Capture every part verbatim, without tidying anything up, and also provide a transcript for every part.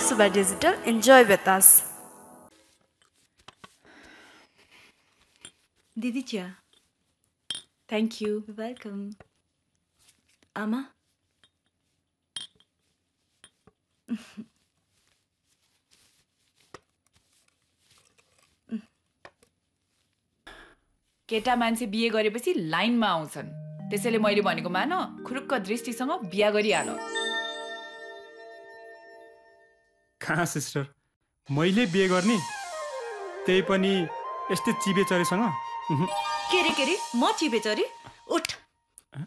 Super Digital. Enjoy with us. Didi Chia, thank you. You're welcome. Amma, केटा मान्छे बिहे गरेपछि लाइनमा आउँछन्, त्यसैले मैले भनेको मान खुरुक्क दृष्टिसँग बिहे गरिहाल। कहाँ सिस्टर, मैले बिहे गर्ने? त्यही पनि यस्तै चिबेचरीसँग? के रे के रे, म चिबेचरी? उठ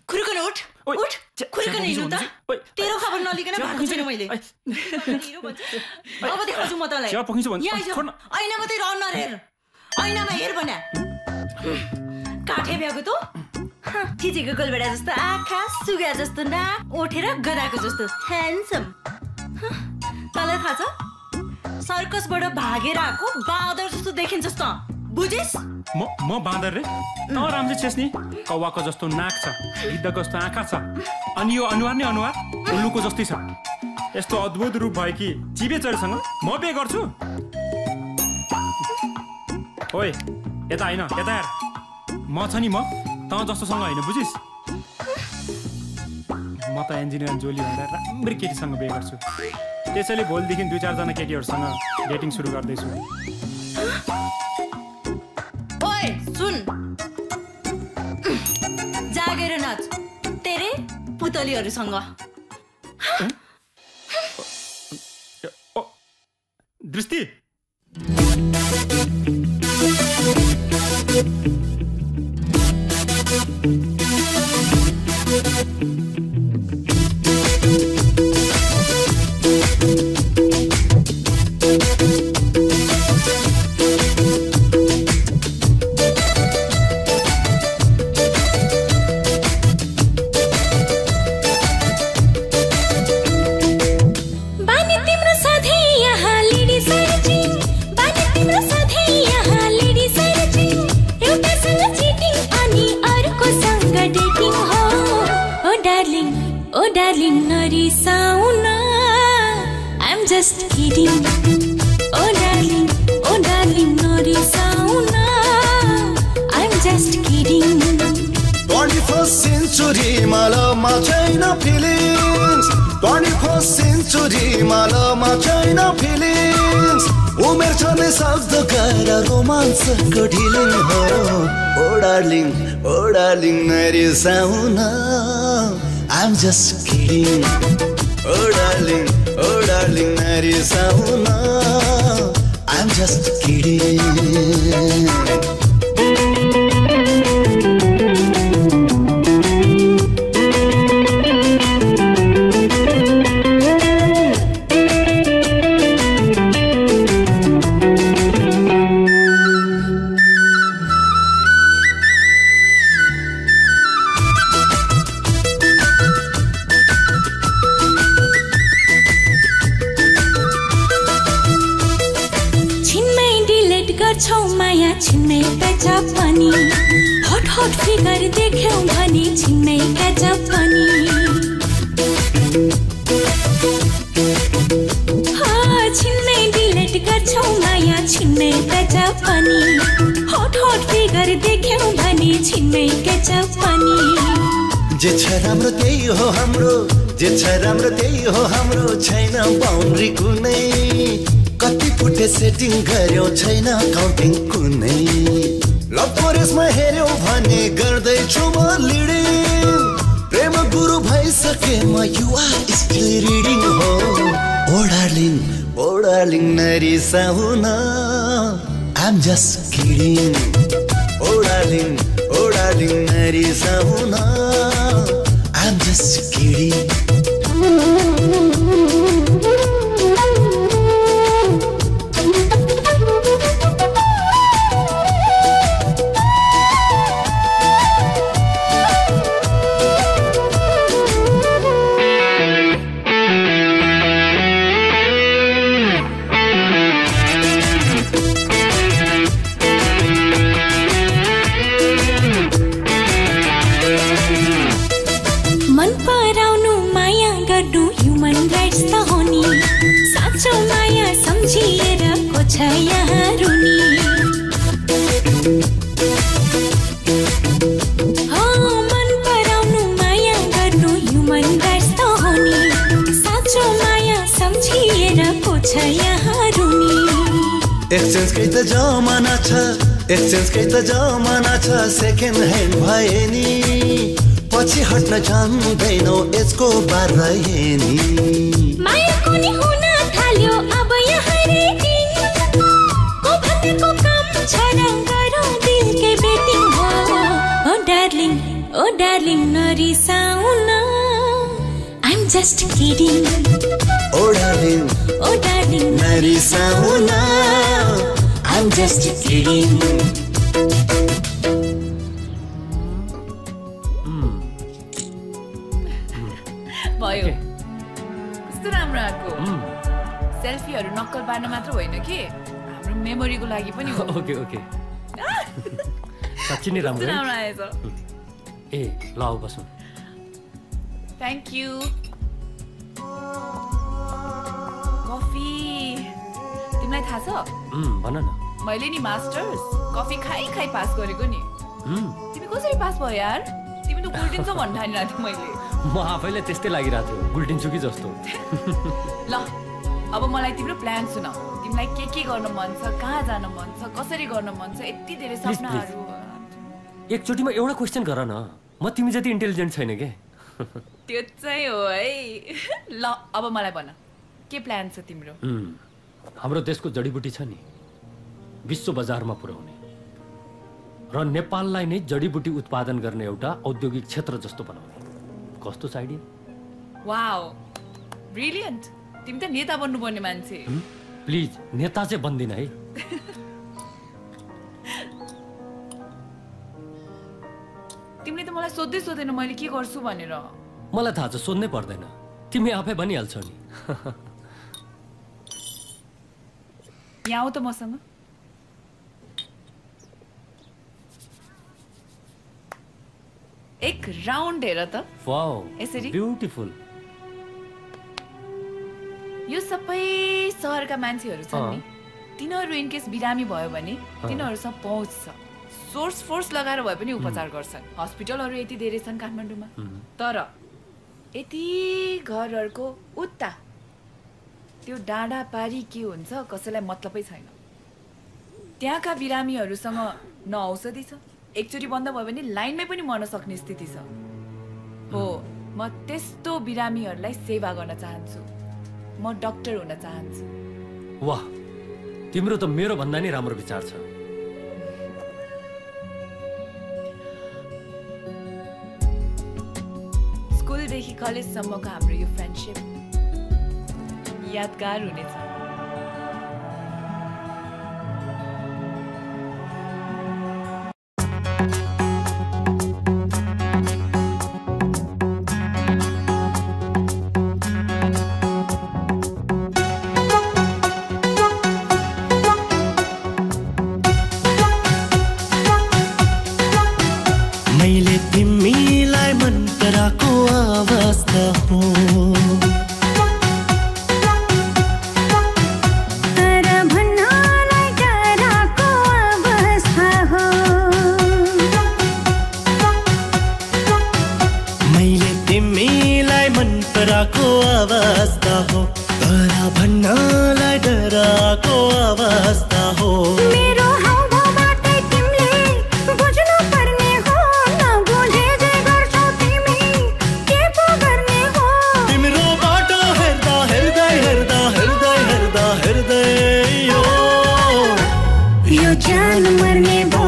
खुरुक्क उठ उठ खुरुक्क हिँड्नु त, तेरो खबर नलिकन भएको छैन मैले। अब देखाउँछु म तलाई, ऐनामा त रहन नरेर, ऐनामा हेर भन। काठे भ्याको त खिचेको गोलबेडा जस्तो आँखा, सुगा जस्तो नाक, ओठेर गदाको जस्तो ह्यान्डसम। तँलाई थाहा छ, सर्कसबाट भागेर आएको बाँदर जस्तो देखिन्छ त, बुझिस्? म म बाँदर रे? त राम्रो छेस्नी, कौवाको जस्तो नाक छ, गिद्धको जस्तो आँखा छ, अनि यो अनुहार नै अनुहार उल्लुको जस्तै छ। यस्तो अद्भुत रूप भयो कि चिबेचरीसँग म बिहे गर्छु? ओइ यता हैन, यता यार, म छ नि, म त जस्तोसँग हैन, बुझिस्? म त इन्जिनियर जोली भन्दा राम्रै केटीसँग बिहे गर्छु, त्यसैले भोलिदेखि दुई चारजना केटीहरूसँग डेटिङ सुरु गर्दैछु। ओए सुन, जागेर नाच तेरे पुतलीहरूसँग। दृष्टि I'm just kidding. Oh darling, oh darling, narisauna. I'm just kidding. I'm just kidding. Oh darling, oh darling, narisauna. I'm just kidding. छाया रुनी एक्सचेन्जकै त जमाना छ एक्सचेन्जकै त जमाना छ सेकेन्ड ह्यान्ड भए नि पछि हट्न जान्दैनौ यसको बार रहे नि माया कुनी हुन थाल्यो अब यहाँ रे दिन को भन्नेको काम छैन गरौँ दिलकै बेटिङ हो ओ डार्लिङ ओ डार्लिङ नरिसाउ न I'm just kidding Oh darling Oh darling narisaau na I'm just kidding mm. Bhayo kasto ramro aako selfie haru nakal barna matra hoina ke hamro memory ko lagi pani ho Okay okay sachi ni ramro ramro aecha ए लाओ बसो Thank you coffee तिमीलाई थाहा छ हम्म भन न मैले नि masters coffee खाइ खाइ पास गरेको नि हम्म तिमी कसरी पास भयो यार तिमी त गुल्टिन छ भन्ने ठानिराथे मैले म आफैले त्यस्तै लागिराथ्यो गुल्टिन छु कि जस्तो ल अब मलाई तिम्रो प्लान सुनाउ तिमीलाई के के गर्न मन छ कहाँ जान मन छ कसरी गर्न मन छ यति धेरै सपनाहरु एकचोटीमा एउटा क्वेस्चन गर न म तिमी जति इन्टेलिजेन्ट छैन के त्यो चाहिँ हो है ल अब मलाई भन के प्लान छ तिम्रो हाम्रो देशको जडीबुटी छ नि विश्व बजारमा पुर्याउने र नेपाललाई नै जडीबुटी उत्पादन गर्ने एउटा औद्योगिक क्षेत्र जस्तो बनाउने कस्तो छ आइडिया वाओ ब्रिलियन्ट तिमी त नेता बन्नु पर्ने मान्छे प्लिज नेता चाहिँ बन्दिन है तिमीले त मलाई सोध्दै सोधेन मैले के गर्छु भनेर मलाई थाहा छ सोध्नै पर्दैन तिमी आफै भनिहाल्छौ नि यहाँ हो त मसँग एक राउन्ड हेर त वाओ यसरी ब्युटिफुल यो सबै शहरका मान्छेहरू छन् नि तिनीहरू इन केस बिरामी भयो भने तिनीहरू सब पहुँच छ सोर्स फोर्स लगाएर भए पनि उपचार गर्छन् हस्पिटलहरू यति धेरै छन् काठमाडौँमा तर यति घरहरूको उता त्यो डाँडा पारी के हुन्छ कसैलाई मतलबै छैन त्यहाँका बिरामीहरूसँग न औषधि छ एकचोटि बन्द भयो भने लाइनमै पनि मर्न सक्ने स्थिति छ हो म त्यस्तो बिरामीहरूलाई सेवा गर्न चाहन्छु म डाक्टर हुन चाहन्छु वाह तिम्रो त मेरो भन्दा नि राम्रो विचार छ स्कुलदेखि कलेजसम्मको हाम्रो यो फ्रेन्डशिप यादगार हुनेछ मैले तिमीलाई मन पराको अवस्था हो को अवस्था हो डरा भन्नलाई डराको अवस्था हो मेरो हाउभाउबाटै तिमीले बुझ्नु पर्ने हो नबुझे जे गर्छौ तिमी के पो गर्ने हो तिम्रो बाटो हेर्दा हेर्दा हेर्दा हेर्दा हेर्दा हेर्दै यो यो जान मर्ने भो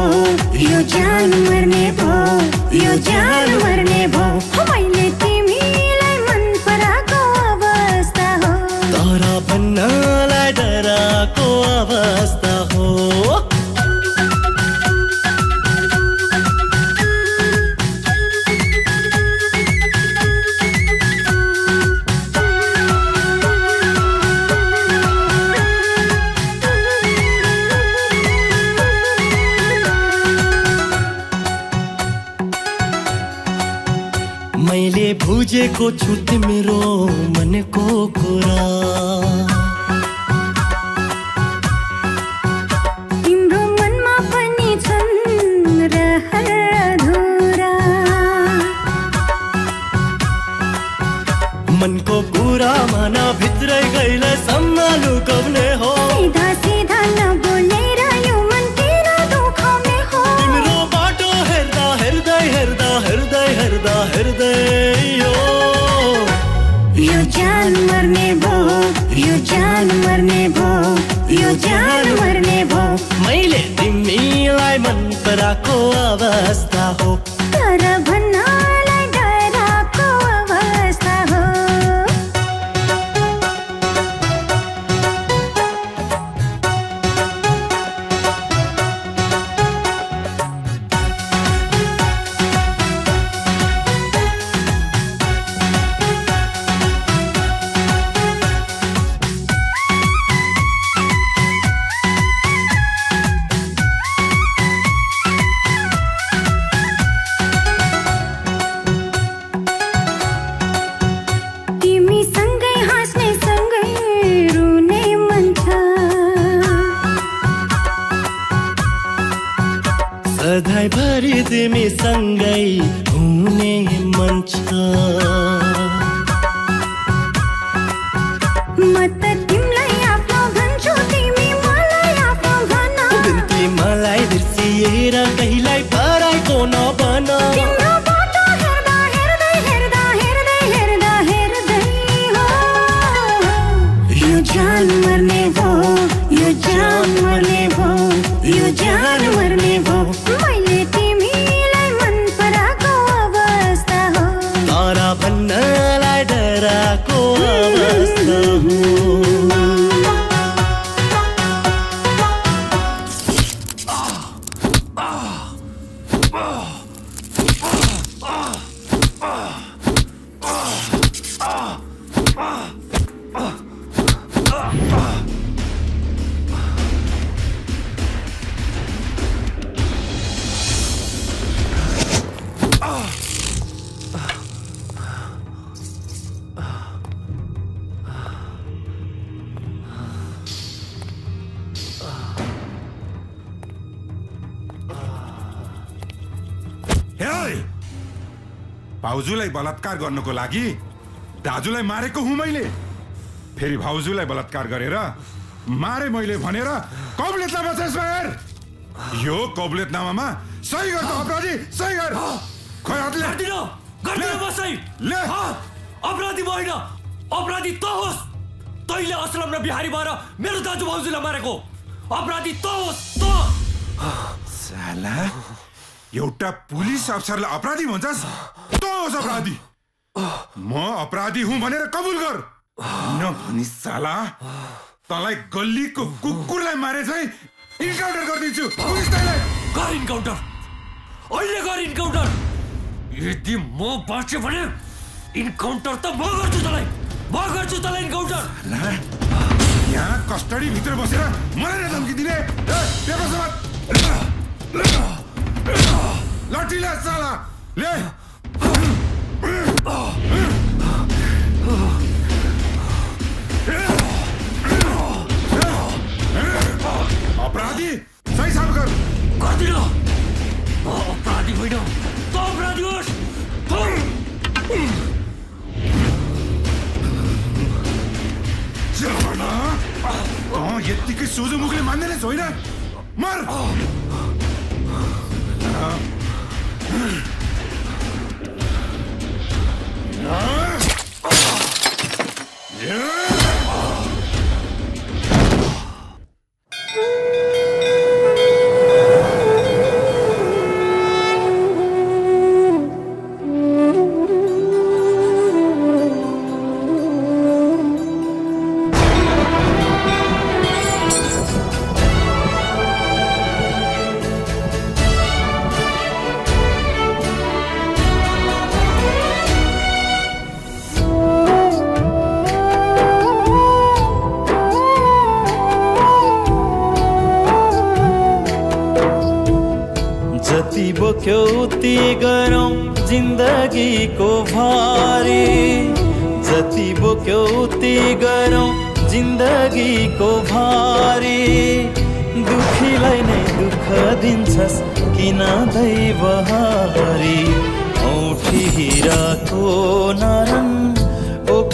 यो जान मर्ने भो यो जान मर्ने भो मैले नालाई डराको अवस्था हो मैले बुझेको छु तिम्रो मनको कुरा मन को पूरा माना भितर गईल सम्नालू कवने हो सीधा सीधा न बोले रायो मन तेरा दुखा में हो तिम्रो बाटो हरदा हरदा हरदा हरदा हरदा हरदा यो यो जान मरने भो यो जान मरने भो यो जान मरने भो मैले तिमीलाई मन पराको अवस्था हो तर भन्ना भाउजूलाई बलात्कार गर्नको लागि दाजुलाई मारेको हुँ मैले। फेरि भाउजूलाई बलात्कार गरेर मारे मैले भनेर कबुलेतनामा छ सर। यो कबुलेतनामामा सही गर्छ अपराधी, सही गर। खै हातले हटिनु, गर्दिनु बस सही। ले ह अपराधी होइन, अपराधी त होस्। तैले असलम र बिहारी भएर मेरो दाजु भाउजूलाई मारेको। अपराधी त होस् त। साला एउटा पुलिस अफसरलाई अपराधी भन्छस्? अपराधी म अपराधी हुँ भनेर कबुल गर नभनी साला तलाई गल्लीको कुकुरलाई मारे चाहिँ इन्काउन्टर गर्दिन्छु पुलिसलाई गर इन्काउन्टर अहिले गर इन्काउन्टर यदि म बाँचे भने इन्काउन्टर त म गर्छु तलाई म गर्छु तलाई इन्काउन्टर यहाँ कस्टडी भित्र बसेर मलाई नै धम्किदिने लट्ठीले साला ले अपराधी सही साबित कर गर्दिन अपराधी होइन त अपराधी होस् जाना यत्तिकै सोझोमुखले मान्दैनस् होइन मर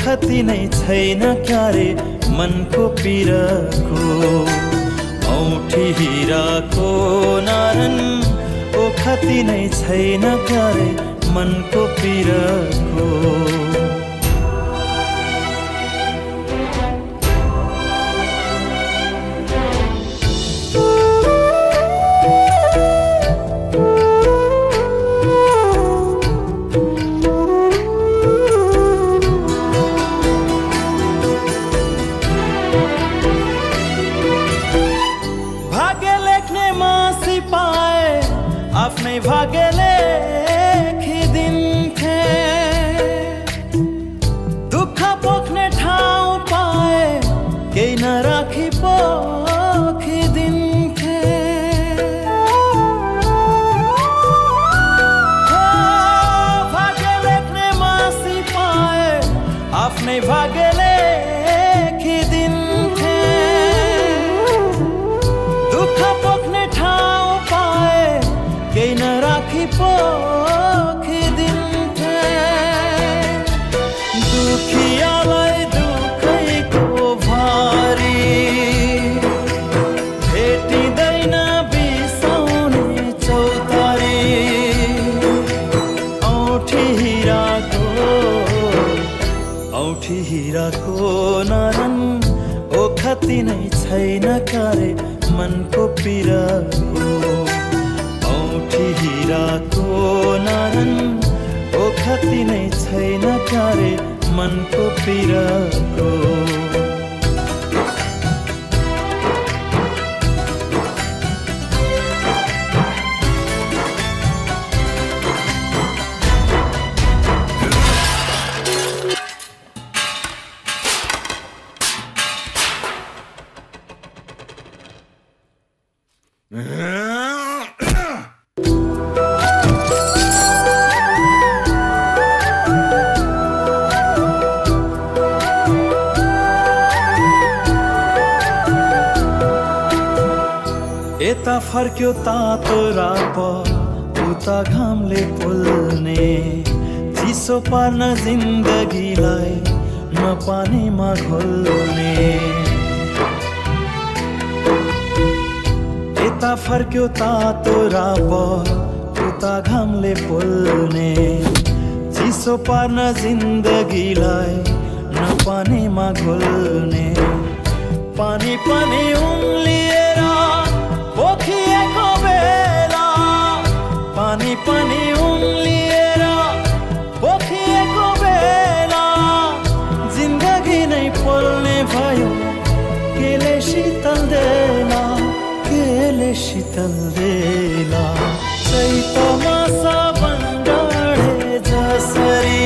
खती नै छैन क्यारे मनको पिरको औठी हिराको नारन ओखती नै छैन क्यारे मनको पिरको। फर्क्यो तातो राप उता घामले पोल्ने चिसो पार्न जिन्दगीलाई नपानीमा घोल्ने। यता फर्क्यो तातो राप उता घामले पोल्ने चिसो पार्न जिन्दगीलाई नपानीमा घोल्ने। पानी पानी उम्लिएर पोखिएको बेला पानी पानी उम्लिएर पोखिएको बेला जिन्दगी नै पोल्ने भयो केले शीतल देला केले शीतल देला। चैतमा सावन डाढे जसरी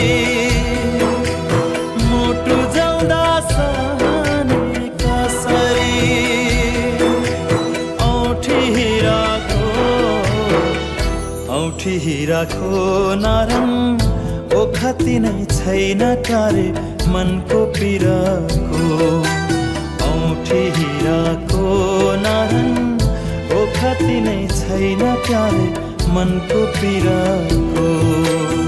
औठी हिराको नारन ओखती नै छैन क्यारे मनको पिरको। औठी हिराको नारन ओखती नै छैन क्यारे मनको पिरको।